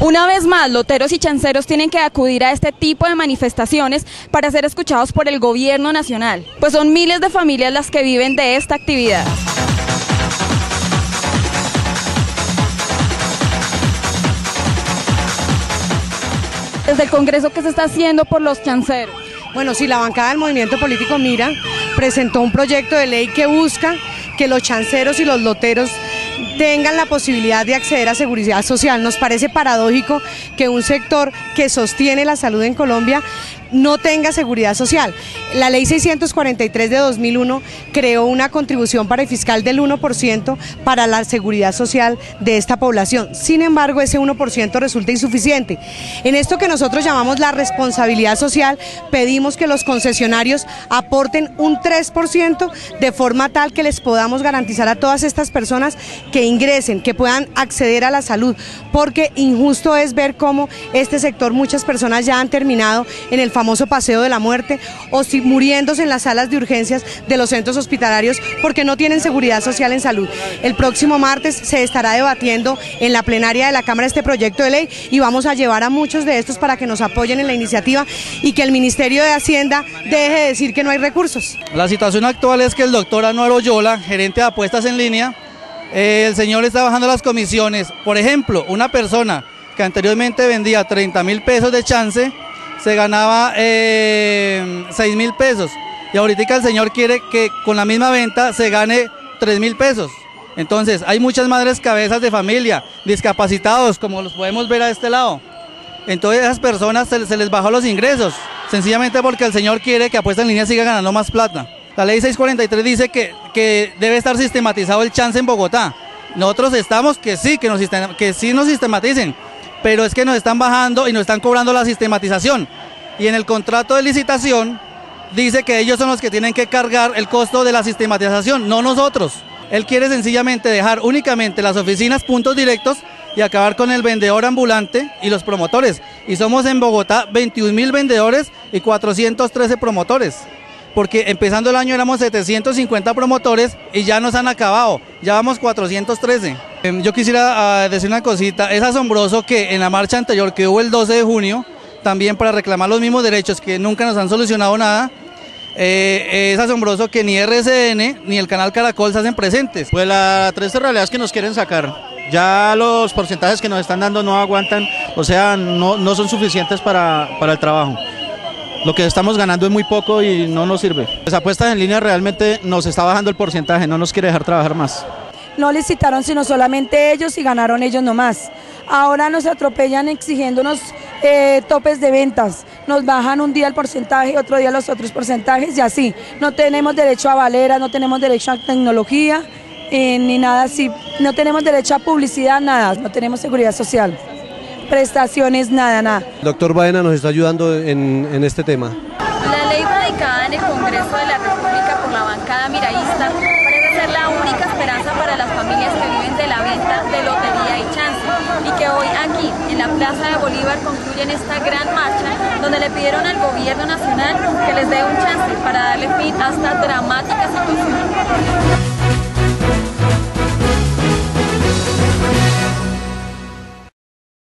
Una vez más, loteros y chanceros tienen que acudir a este tipo de manifestaciones para ser escuchados por el gobierno nacional, pues son miles de familias las que viven de esta actividad. Desde el Congreso, ¿qué se está haciendo por los chanceros? Bueno, sí, la bancada del movimiento político Mira presentó un proyecto de ley que busca que los chanceros y los loteros tengan la posibilidad de acceder a seguridad social. Nos parece paradójico que un sector que sostiene la salud en Colombia no tenga seguridad social. La ley 643 de 2001 creó una contribución parafiscal del 1% para la seguridad social de esta población. Sin embargo, ese 1% resulta insuficiente. En esto que nosotros llamamos la responsabilidad social, pedimos que los concesionarios aporten un 3% de forma tal que les podamos garantizar a todas estas personas que ingresen, que puedan acceder a la salud, porque injusto es ver cómo este sector, muchas personas ya han terminado en el famoso paseo de la muerte o muriéndose en las salas de urgencias de los centros hospitalarios porque no tienen seguridad social en salud. El próximo martes se estará debatiendo en la plenaria de la Cámara este proyecto de ley y vamos a llevar a muchos de estos para que nos apoyen en la iniciativa y que el Ministerio de Hacienda deje de decir que no hay recursos. La situación actual es que el doctor Anuar Oyola, gerente de Apuestas en Línea, el señor está bajando las comisiones. Por ejemplo, una persona que anteriormente vendía 30.000 pesos de chance, se ganaba 6.000 pesos. Y ahorita el señor quiere que con la misma venta se gane 3.000 pesos. Entonces, hay muchas madres cabezas de familia, discapacitados, como los podemos ver a este lado. Entonces, a esas personas se les bajó los ingresos, sencillamente porque el señor quiere que Apuesta en Línea siga ganando más plata. La ley 643 dice que debe estar sistematizado el chance en Bogotá. Nosotros estamos que sí nos sistematicen, pero es que nos están bajando y nos están cobrando la sistematización. Y en el contrato de licitación dice que ellos son los que tienen que cargar el costo de la sistematización, no nosotros. Él quiere sencillamente dejar únicamente las oficinas puntos directos y acabar con el vendedor ambulante y los promotores. Y somos en Bogotá 21.000 vendedores y 413 promotores. Porque empezando el año éramos 750 promotores y ya nos han acabado, ya vamos 413. Yo quisiera decir una cosita, es asombroso que en la marcha anterior que hubo el 12 de junio, también para reclamar los mismos derechos que nunca nos han solucionado nada, es asombroso que ni RCN ni el canal Caracol se hacen presentes. Pues las tres realidades que nos quieren sacar, ya los porcentajes que nos están dando no aguantan, o sea, no son suficientes para el trabajo. Lo que estamos ganando es muy poco y no nos sirve. Las Apuestas en Línea realmente nos está bajando el porcentaje, no nos quiere dejar trabajar más. No licitaron sino solamente ellos y ganaron ellos nomás. Ahora nos atropellan exigiéndonos topes de ventas, nos bajan un día el porcentaje, otro día los otros porcentajes y así. No tenemos derecho a valeras, no tenemos derecho a tecnología, ni nada así. No tenemos derecho a publicidad, nada, no tenemos seguridad social. Prestaciones, nada. El doctor Baena nos está ayudando en este tema. La ley radicada en el Congreso de la República por la bancada miraísta parece ser la única esperanza para las familias que viven de la venta de lotería y chance y que hoy aquí, en la Plaza de Bolívar, concluyen esta gran marcha donde le pidieron al gobierno nacional que les dé un chance para darle fin a esta dramática situación.